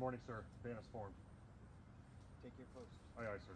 morning, sir. Ban is formed. Take your post. Aye, aye, sir.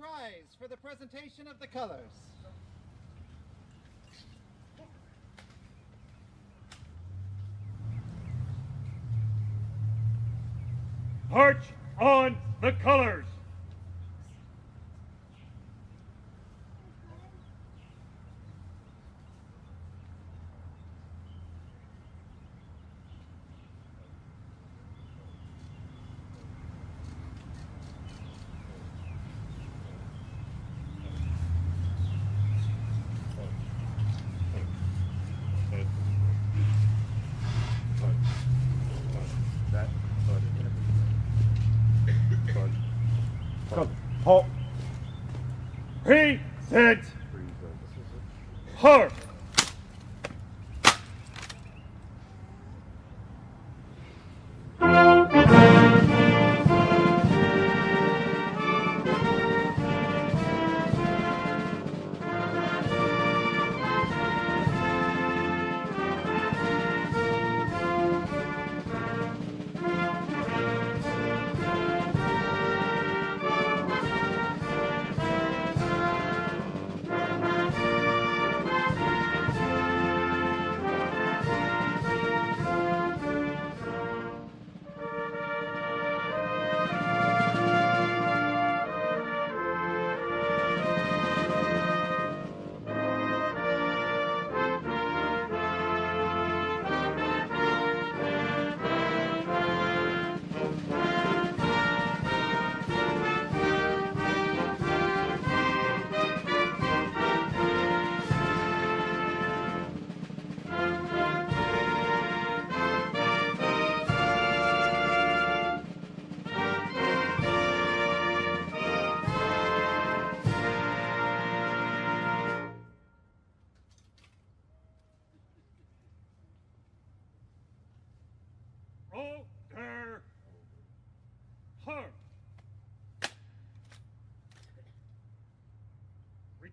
Rise for the presentation of the colors. March on the colors. Present her.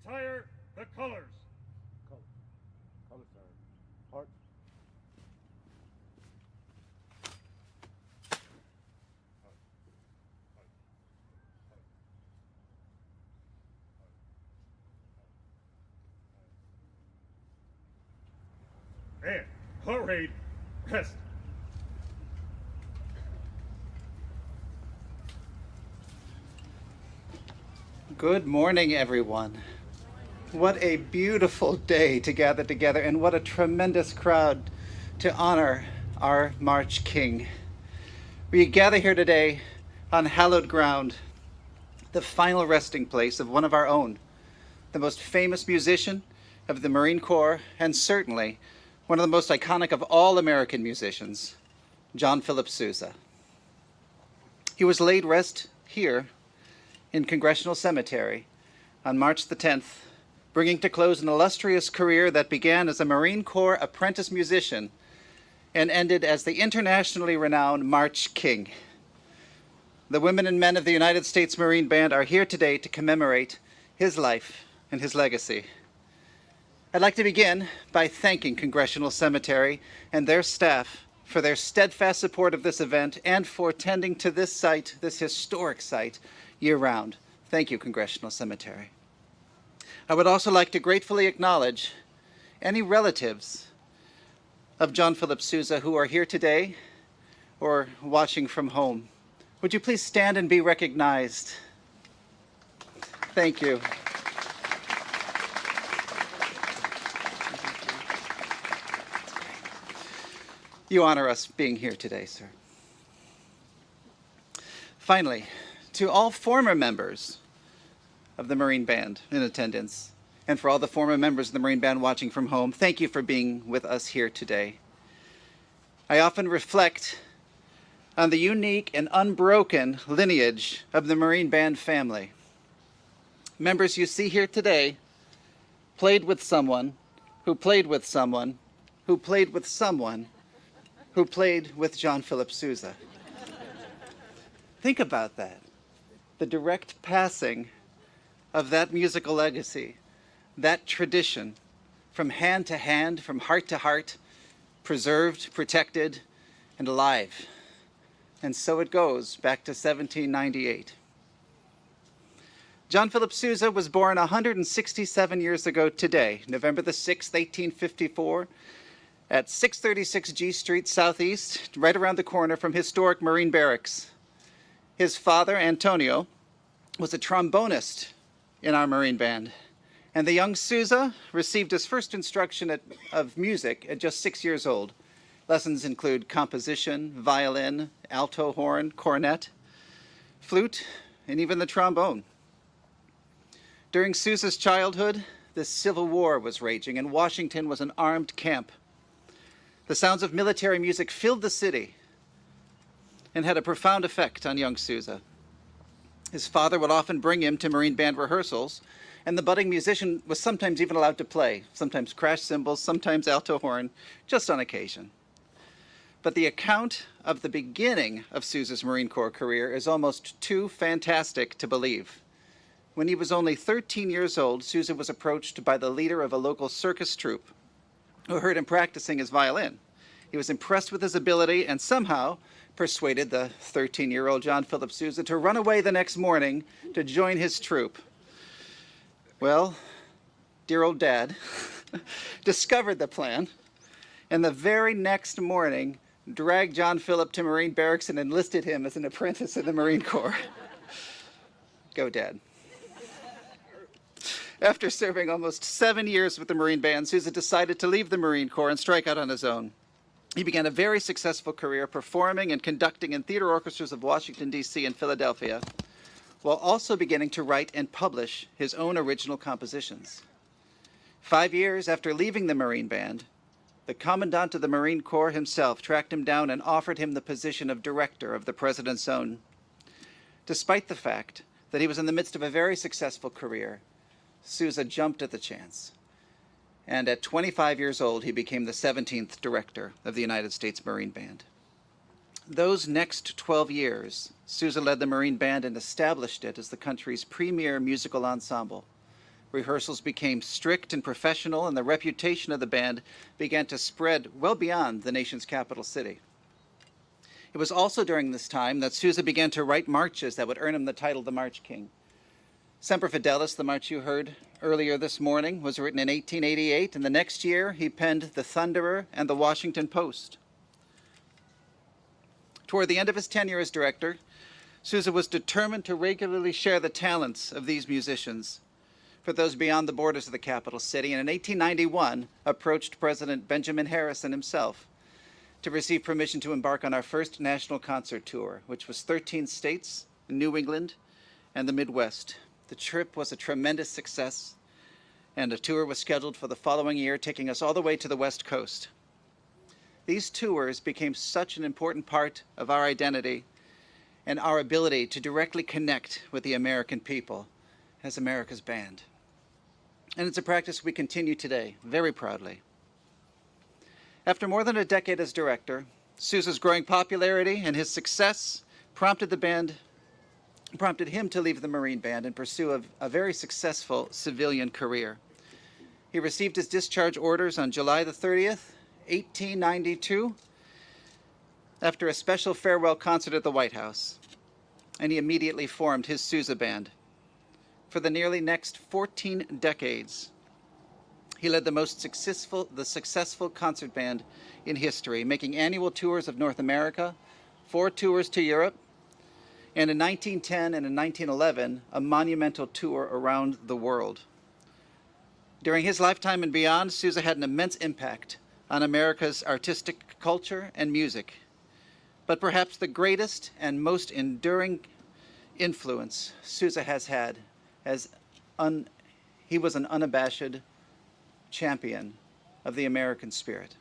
retire the colors. Colors are part. And parade rest. Good morning, everyone. What a beautiful day to gather together, and what a tremendous crowd to honor our March King. We gather here today on hallowed ground, the final resting place of one of our own, the most famous musician of the Marine Corps, and certainly one of the most iconic of all American musicians, John Philip Sousa. He was laid rest here in Congressional Cemetery on March the 10th, bringing to close an illustrious career that began as a Marine Corps apprentice musician and ended as the internationally renowned March King. The women and men of the United States Marine Band are here today to commemorate his life and his legacy. I'd like to begin by thanking Congressional Cemetery and their staff for their steadfast support of this event and for tending to this site, this historic site, year-round. Thank you, Congressional Cemetery. I would also like to gratefully acknowledge any relatives of John Philip Sousa who are here today or watching from home. Would you please stand and be recognized? Thank you. You honor us being here today, sir. Finally, to all former members of the Marine Band in attendance, and for all the former members of the Marine Band watching from home, thank you for being with us here today. I often reflect on the unique and unbroken lineage of the Marine Band family. Members you see here today played with someone, who played with someone, who played with someone, who played with John Philip Sousa. Think about that, the direct passing of that musical legacy, that tradition, from hand to hand, from heart to heart, preserved, protected, and alive. And so it goes back to 1798. John Philip Sousa was born 167 years ago today, November the 6th, 1854, at 636 G Street Southeast, right around the corner from historic Marine Barracks. His father, Antonio, was a trombonist in our Marine Band, and the young Sousa received his first instruction of music at just 6 years old. Lessons include composition, violin, alto horn, cornet, flute, and even the trombone. During Sousa's childhood, the Civil War was raging, and Washington was an armed camp. The sounds of military music filled the city and had a profound effect on young Sousa. His father would often bring him to Marine Band rehearsals, and the budding musician was sometimes even allowed to play, sometimes crash cymbals, sometimes alto horn, just on occasion. But the account of the beginning of Sousa's Marine Corps career is almost too fantastic to believe. When he was only 13 years old, Sousa was approached by the leader of a local circus troupe who heard him practicing his violin. He was impressed with his ability and somehow persuaded the 13-year-old John Philip Sousa to run away the next morning to join his troupe. Well, dear old dad discovered the plan, and the very next morning dragged John Philip to Marine Barracks and enlisted him as an apprentice in the Marine Corps. Go, Dad. After serving almost 7 years with the Marine Band, Sousa decided to leave the Marine Corps and strike out on his own. He began a very successful career performing and conducting in theater orchestras of Washington, D.C. and Philadelphia, while also beginning to write and publish his own original compositions. 5 years after leaving the Marine Band, the Commandant of the Marine Corps himself tracked him down and offered him the position of director of the President's Own. Despite the fact that he was in the midst of a very successful career, Sousa jumped at the chance, and at 25 years old, he became the 17th director of the United States Marine Band. Those next 12 years, Sousa led the Marine Band and established it as the country's premier musical ensemble, Rehearsals became strict and professional, and the reputation of the band began to spread well beyond the nation's capital city. It was also during this time that Sousa began to write marches that would earn him the title The March King. Semper Fidelis, the march you heard earlier this morning, was written in 1888, and the next year he penned The Thunderer and The Washington Post. Toward the end of his tenure as director, Sousa was determined to regularly share the talents of these musicians for those beyond the borders of the capital city, and in 1891 approached President Benjamin Harrison himself to receive permission to embark on our first national concert tour, which was 13 states, New England, and the Midwest. The trip was a tremendous success, and a tour was scheduled for the following year, taking us all the way to the West Coast. These tours became such an important part of our identity and our ability to directly connect with the American people as America's band. And it's a practice we continue today, very proudly. After more than a decade as director, Sousa's growing popularity and his success prompted him to leave the Marine Band and pursue a very successful civilian career. He received his discharge orders on July the 30th, 1892, after a special farewell concert at the White House, and he immediately formed his Sousa Band. For the nearly next 14 decades, he led the most successful concert band in history, making annual tours of North America, 4 tours to Europe, and in 1910 and in 1911, a monumental tour around the world. During his lifetime and beyond, Sousa had an immense impact on America's artistic culture and music. But perhaps the greatest and most enduring influence Sousa has had he was an unabashed champion of the American spirit.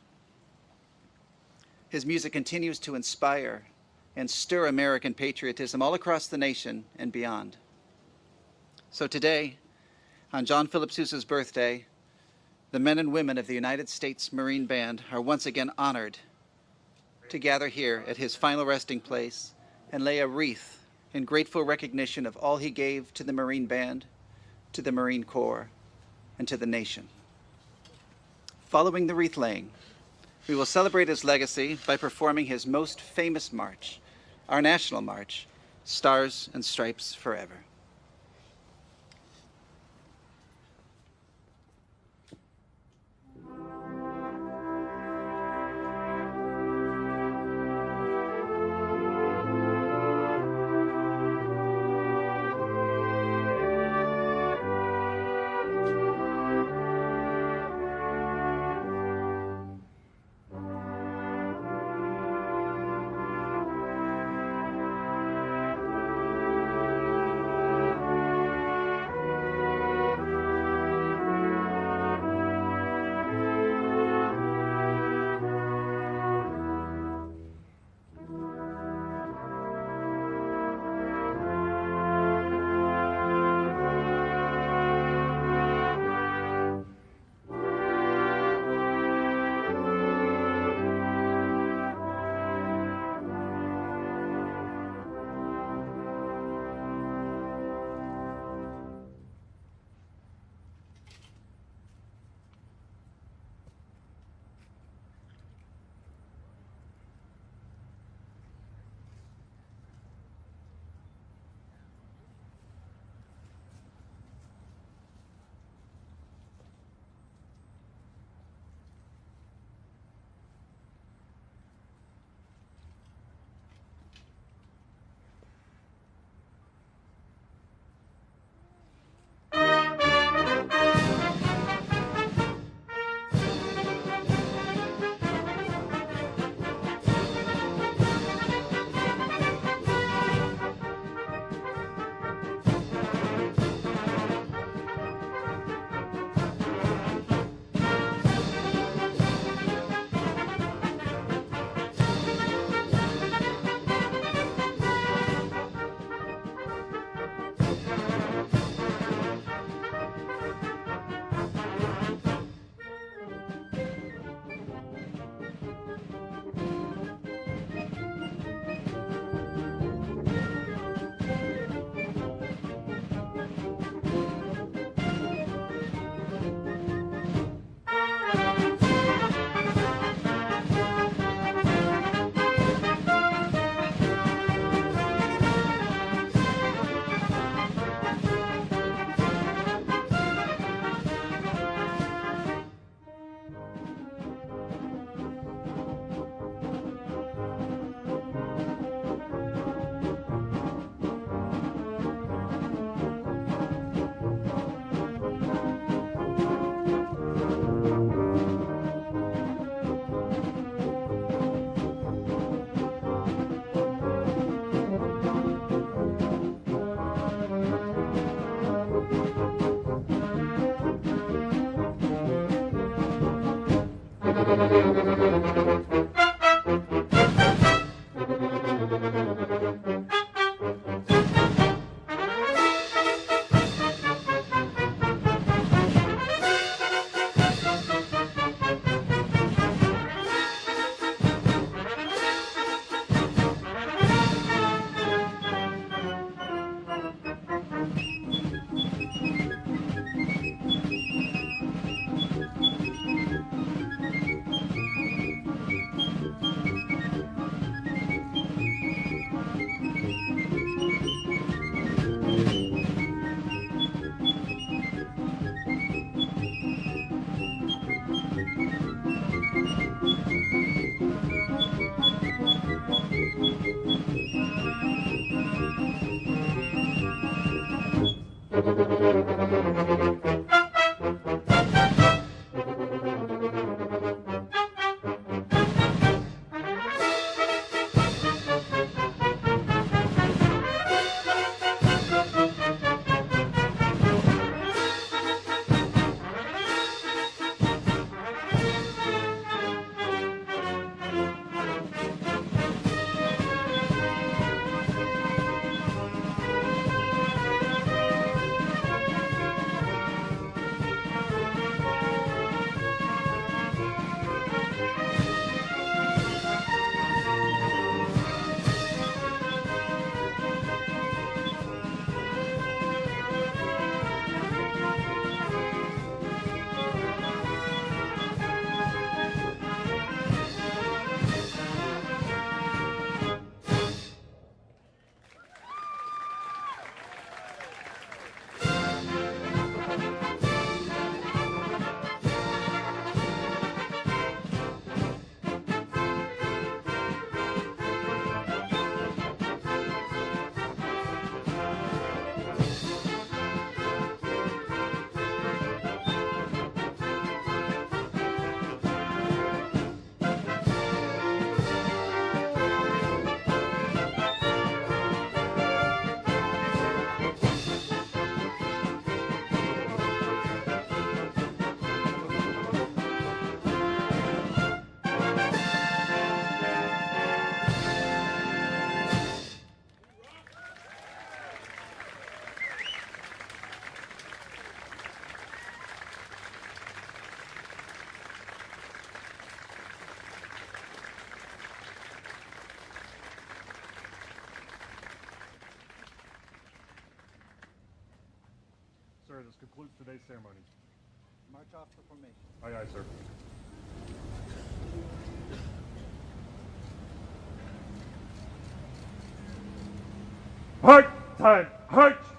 His music continues to inspire and stir American patriotism all across the nation and beyond. So today, on John Philip Sousa's birthday, the men and women of the United States Marine Band are once again honored to gather here at his final resting place and lay a wreath in grateful recognition of all he gave to the Marine Band, to the Marine Corps, and to the nation. Following the wreath laying, we will celebrate his legacy by performing his most famous march, our national march, Stars and Stripes Forever. This concludes today's ceremony. March off to formation. Aye, aye, sir. March time! March!